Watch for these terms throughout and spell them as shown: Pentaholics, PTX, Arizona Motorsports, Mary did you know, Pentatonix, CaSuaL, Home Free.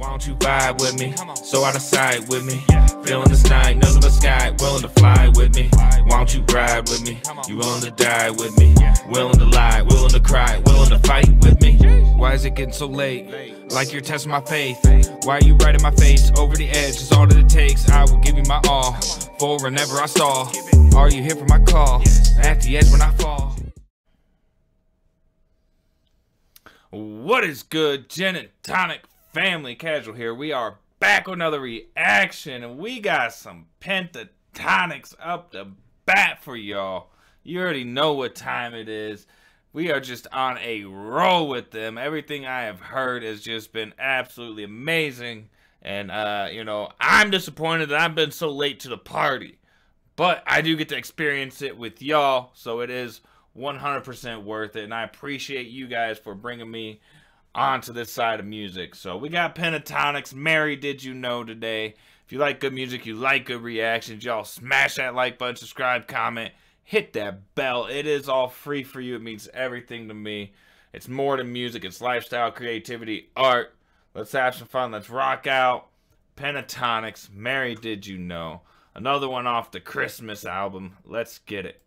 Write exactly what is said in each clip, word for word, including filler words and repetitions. Why don't you vibe with me? So out of sight with me. Feeling this night, none of the sky. Willing to fly with me. Why don't you ride with me? You willing to die with me? Willing to lie, willing to cry, willing to fight with me? Why is it getting so late? Like you're testing my faith. Why are you right in my face? Over the edge is all that it takes. I will give you my all. For whenever I stall. Are you here for my call? At the edge when I fall. What is good, Pentatonix family? Casual here. We are back with another reaction, and we got some Pentatonix up the bat for y'all. You already know what time it is. We are just on a roll with them. Everything I have heard has just been absolutely amazing, and uh, you know, I'm disappointed that I've been so late to the party, but I do get to experience it with y'all, so it is one hundred percent worth it, and I appreciate you guys for bringing me onto this side of music. So we got Pentatonix, Mary Did You Know today. If you like good music, you like good reactions, y'all smash that like button, subscribe, comment, hit that bell. It is all free for you. It means everything to me. It's more than music. It's lifestyle, creativity, art. Let's have some fun. Let's rock out. Pentatonix, Mary Did You Know. Another one off the Christmas album. Let's get it.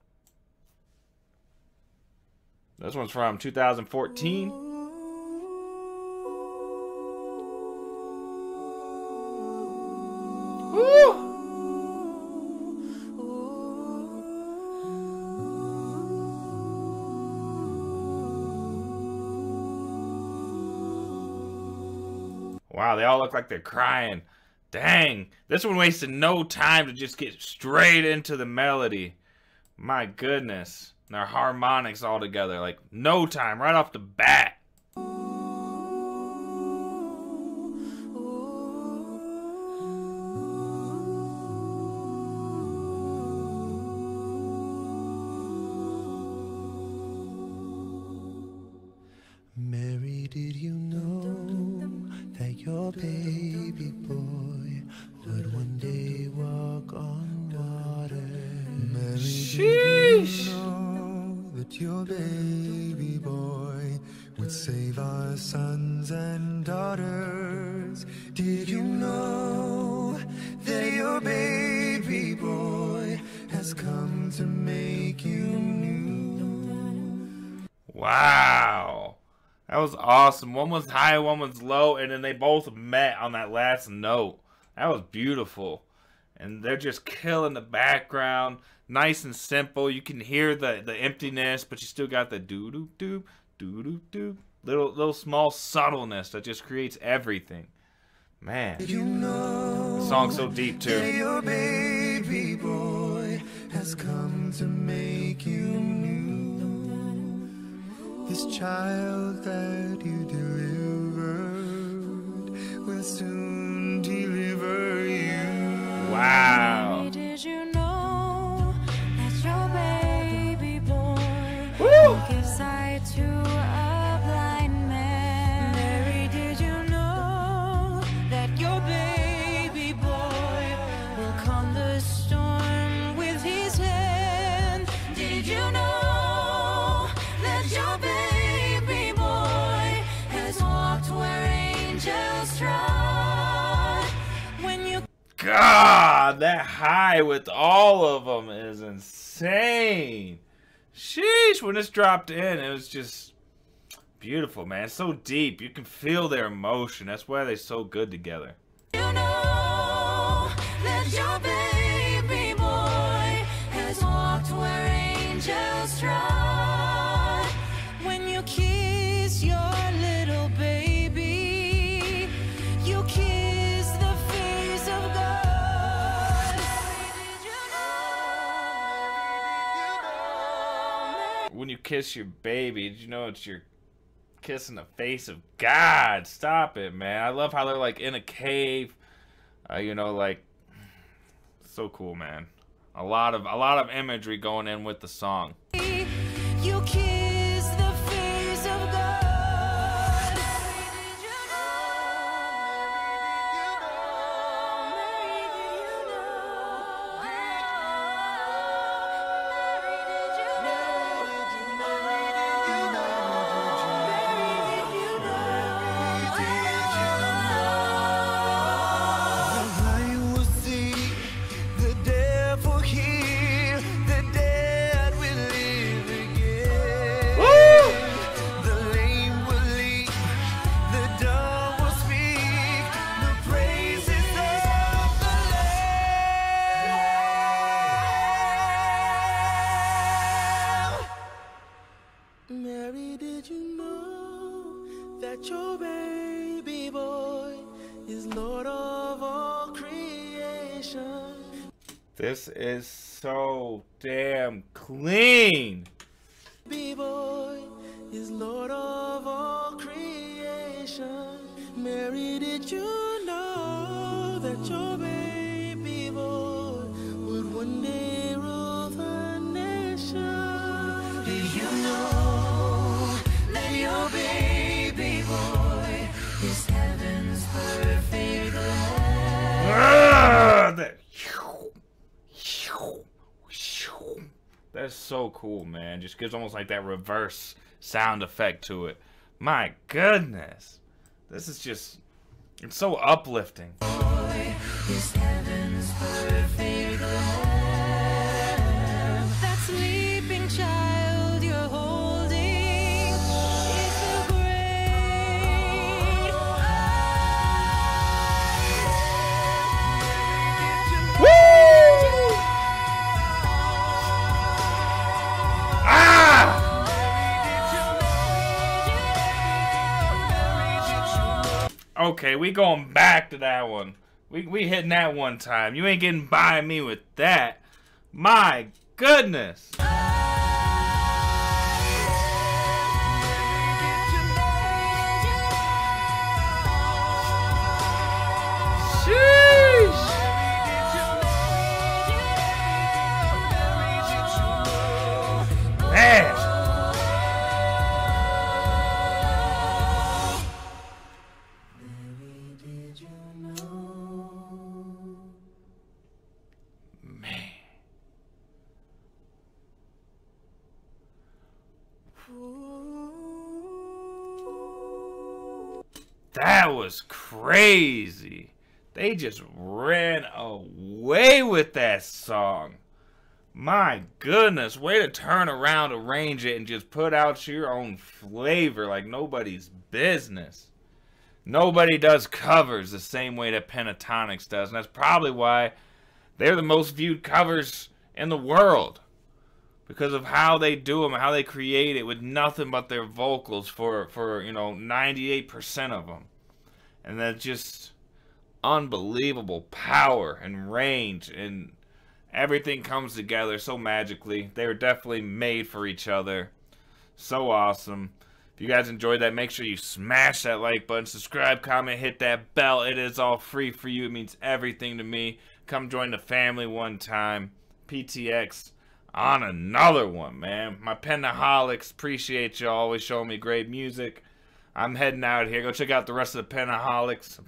This one's from two thousand fourteen. Woo! Wow, they all look like they're crying. Dang, this one wasted no time to just get straight into the melody. My goodness. And their harmonics all together, like no time, right off the bat. Mary, did you know that your baby boy would one day walk on water? Mary, sheesh. Did you know that your baby boy would save our sons and daughters? Did you know that your baby boy has come to make you new? Wow, that was awesome. One was high, one was low, and then they both met on that last note. That was beautiful. And they're just killing the background. Nice and simple. You can hear the, the emptiness, but you still got the doo-doo-doo, doo-doo-doo. Little, little small subtleness that just creates everything. Man. You know, the song's so deep, too. Your baby boy has come to make you new. This child that you delivered will soon deliver you. Wow. Mary, did you know? Give sight to a blind man. Mary, did you know that your baby boy will calm the storm with his hand? Did you know that your baby boy has walked where angels trod? When you God, that high with all of them is insane. Sheesh, when this dropped in, it was just beautiful, man. It's so deep. You can feel their emotion. That's why they're so good together. You know that your baby boy has walked where angels trod. When you kiss your little baby, you kiss the face of God. When you kiss your baby, did you know it's your kissing the face of God? Stop it, man. I love how they're like in a cave, uh, you know, like so cool, man. A lot of a lot of imagery going in with the song. You kiss the face of God. This is so damn clean. B-boy is Lord of all creation. Mary, did you know that your baby boy would one day rule the nation? Did you know that your baby boy is heaven's perfect land? That's so cool, man. Just gives almost like that reverse sound effect to it. My goodness. This is just, it's so uplifting. Boy, is heaven's perfect land. That sleeping child you're holding is the great I am. Woo! Ah! Okay, we going back to that one. We we hitting that one time. You ain't getting by me with that. My goodness. Sheesh. Man. That was crazy. They just ran away with that song. My goodness, way to turn around, arrange it, and just put out your own flavor like nobody's business. Nobody does covers the same way that Pentatonix does, and that's probably why they're the most viewed covers in the world. Because of how they do them, how they create it with nothing but their vocals for, for you know, ninety-eight percent of them. And that's just unbelievable power and range, and everything comes together so magically. They were definitely made for each other. So awesome. If you guys enjoyed that, make sure you smash that like button, subscribe, comment, hit that bell. It is all free for you. It means everything to me. Come join the family one time. P T X. On another one, man. My Pentaholics, appreciate y'all always showing me great music. I'm heading out here. Go check out the rest of the Pentaholics.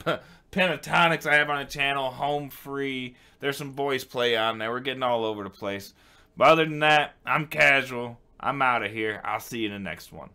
Pentatonics I have on the channel, home free. There's some voice play on there. We're getting all over the place. But other than that, I'm casual. I'm out of here. I'll see you in the next one.